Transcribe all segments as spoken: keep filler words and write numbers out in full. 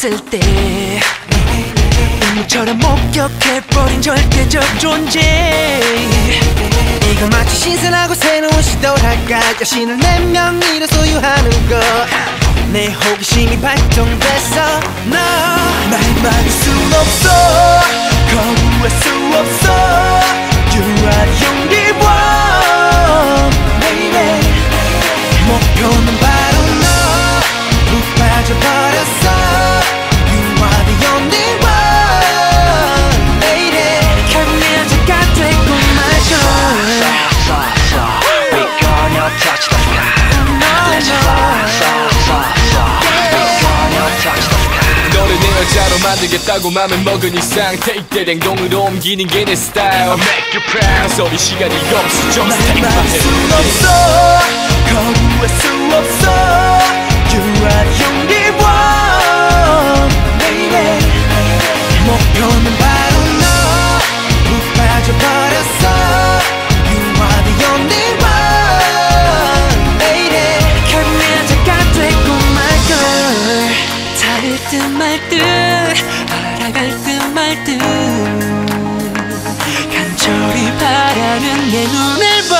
있을 때 운명처럼 목격해버린 절대적 존재. 이건 마치 신선하고 새로운 시도랄까, 여신을 내 명의로 소유하는 것. 내 호기심이 발동됐어. 너 날 막을 수 없어, 거부할 수 없어. You are the only one, baby. 목표는 바로 너, 푹 빠져버렸어. You are the only one, baby. 감미여자 같은 꿈마저 We gonna touch the sky. Let's fly, fly. 너를 내 여자로 만들겠다고 맘을 먹은 이상 테이크된 행동으로 옮기는 게 내 스타일. I'll make you proud. 서리 시간이 없어. 좀 스테이크 말 할 수 없어, 거부할 수 없어. You are the only one, baby. 목표는 바로 너, 푹 빠져버렸어. You are the only one, baby. 감미여자가 되고 말걸. 다를 듯 말듯 알아갈 듯 말듯 간절히 바라는 내 눈을 봐.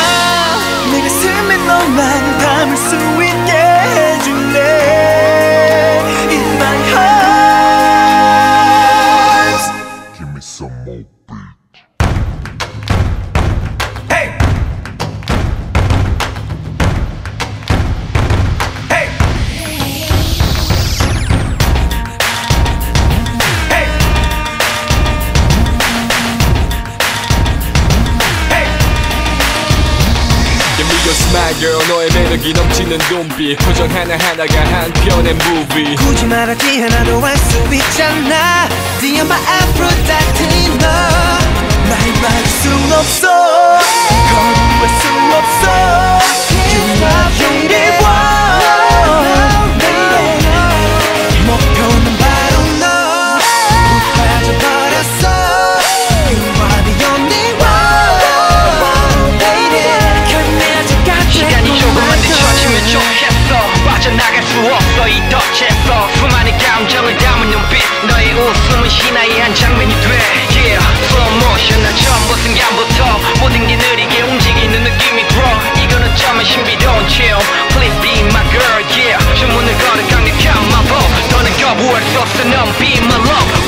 내 가슴에 너만 담을 수 있게 해줄래. In my heart. Give me some more beat. Hey. My girl, 너의 매력이 넘치는 눈빛, 표정 하나하나가 한 편의 무비. 굳이 말하지 않아도 알 수 있잖아. Dear my Aphrodite, 너 날 막을 순 없어, 거부할 수 없어. You are the only one, baby. 목표는 바로 너, 푹 빠져버렸어. You are the only one, baby. 시간이 조금만 늦춰지면 좋겠어. 빠져나갈 수 없어 이 덫에서. 수많은 감정을 담은 눈빛, 너의 웃음은 신화의 한 장면이 돼. Yeah, slow motion. 난 처음 본 순간부터 모든 게 느리게 움직이는 느낌이 들어. 이건 어쩌면 신비로운 chill. Please be my girl, yeah. 주문을 걸어 강력한 마법. 더는 거부할 수 없어, 넌 be my love.